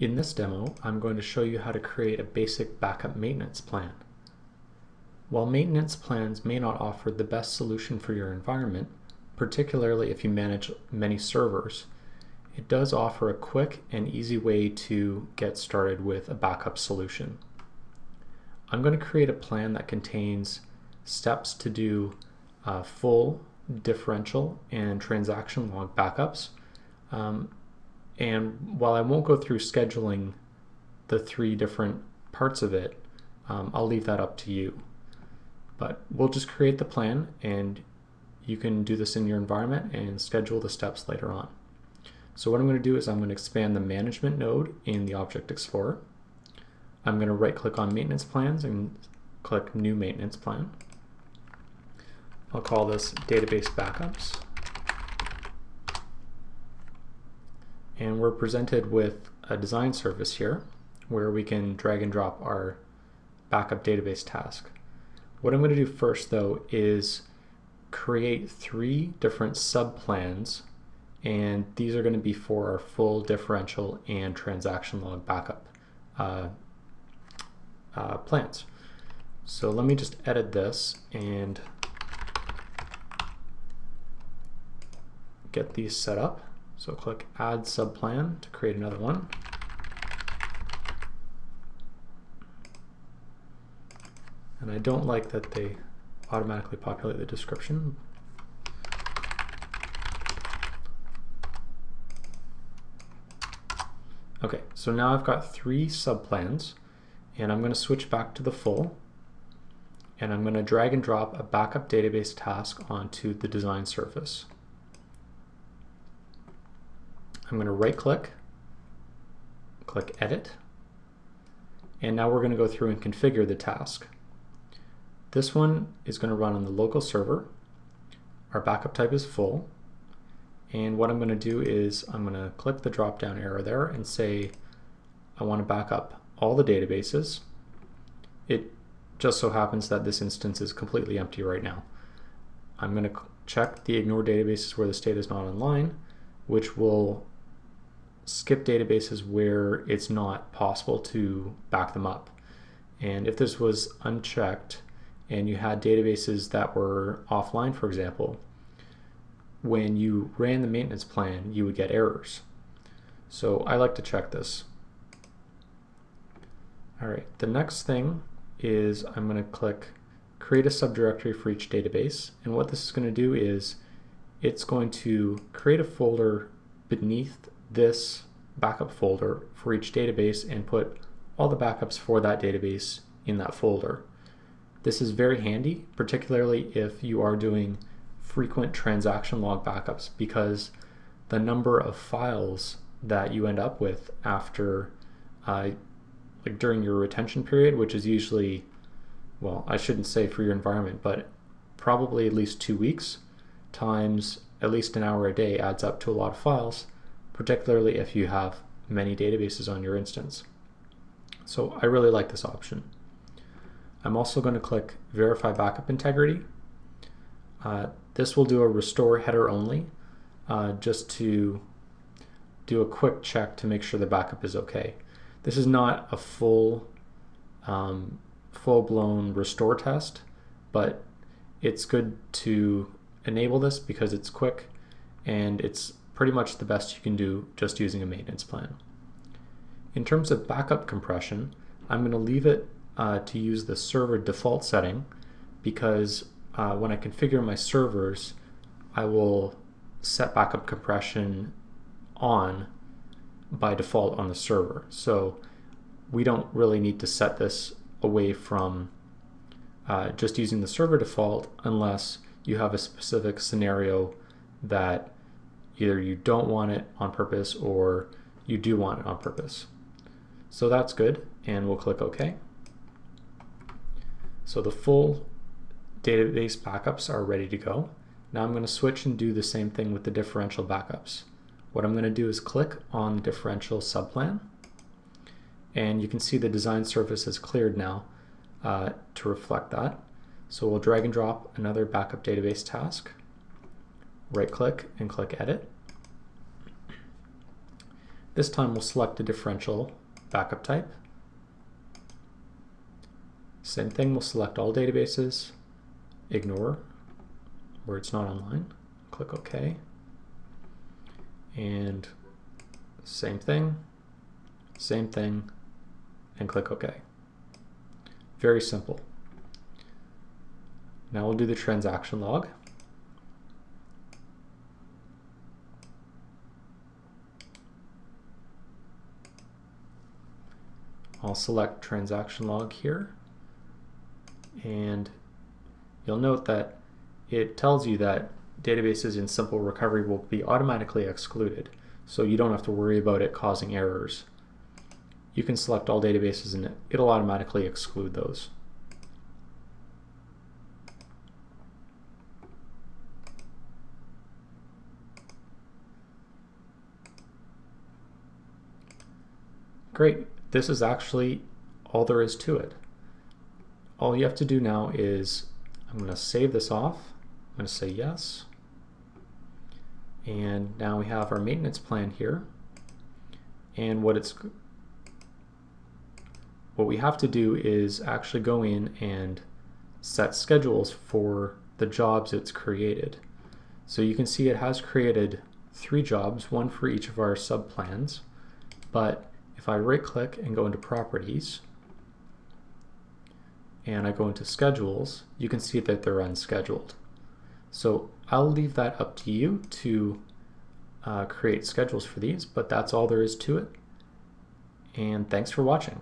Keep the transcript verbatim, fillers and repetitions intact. In this demo, I'm going to show you how to create a basic backup maintenance plan. While maintenance plans may not offer the best solution for your environment, particularly if you manage many servers, it does offer a quick and easy way to get started with a backup solution. I'm going to create a plan that contains steps to do uh, full, differential, and transaction log backups. Um, And while I won't go through scheduling the three different parts of it, um, I'll leave that up to you. But we'll just create the plan, and you can do this in your environment and schedule the steps later on. So what I'm going to do is I'm going to expand the management node in the Object Explorer. I'm going to right-click on Maintenance Plans and click New Maintenance Plan. I'll call this Database Backups. And we're presented with a design service here where we can drag and drop our backup database task. What I'm going to do first, though, is create three different sub-plans, and these are going to be for our full, differential, and transaction log backup uh, uh, plans. So let me just edit this and get these set up. So click Add Subplan to create another one. And I don't like that they automatically populate the description. Okay, so now I've got three subplans, and I'm going to switch back to the full, and I'm going to drag and drop a backup database task onto the design surface. I'm going to right-click, click Edit, and now we're going to go through and configure the task. This one is going to run on the local server. Our backup type is full, and what I'm going to do is I'm going to click the drop-down arrow there and say I want to back up all the databases. It just so happens that this instance is completely empty right now. I'm going to check the ignore databases where this data is not online, which will skip databases where it's not possible to back them up. And if this was unchecked and you had databases that were offline, for example, when you ran the maintenance plan, you would get errors. So I like to check this. All right, the next thing is I'm going to click Create a Subdirectory for each database. And what this is going to do is it's going to create a folder beneath this backup folder for each database and put all the backups for that database in that folder. This is very handy, particularly if you are doing frequent transaction log backups, because the number of files that you end up with after, uh, like during your retention period, which is usually, well, I shouldn't say for your environment, but probably at least two weeks, times at least an hour a day adds up to a lot of files, particularly if you have many databases on your instance. So I really like this option. I'm also going to click Verify Backup Integrity. Uh, this will do a restore header only, uh, just to do a quick check to make sure the backup is okay. This is not a full, um, full-blown restore test, but it's good to enable this because it's quick and it's pretty much the best you can do just using a maintenance plan. In terms of backup compression, I'm going to leave it uh, to use the server default setting, because uh, when I configure my servers, I will set backup compression on by default on the server. So we don't really need to set this away from uh, just using the server default unless you have a specific scenario that either you don't want it on purpose or you do want it on purpose. So that's good, and we'll click OK. So the full database backups are ready to go. Now I'm going to switch and do the same thing with the differential backups. What I'm going to do is click on the differential subplan, and you can see the design surface is cleared now uh, to reflect that. So we'll drag and drop another backup database task, right click and click Edit. This time we'll select a differential backup type. Same thing, we'll select all databases, ignore where it's not online, click OK. And same thing, same thing, and click OK. Very simple. Now we'll do the transaction log. I'll select transaction log here, and you'll note that it tells you that databases in simple recovery will be automatically excluded, so you don't have to worry about it causing errors. You can select all databases and it'll automatically exclude those. Great, this is actually all there is to it. All you have to do now is, I'm going to save this off, I'm going to say yes, and now we have our maintenance plan here, and what it's what we have to do is actually go in and set schedules for the jobs it's created. So you can see it has created three jobs, one for each of our subplans, but if I right click and go into properties and I go into schedules, you can see that they're unscheduled. So I'll leave that up to you to uh, create schedules for these, but that's all there is to it. And thanks for watching.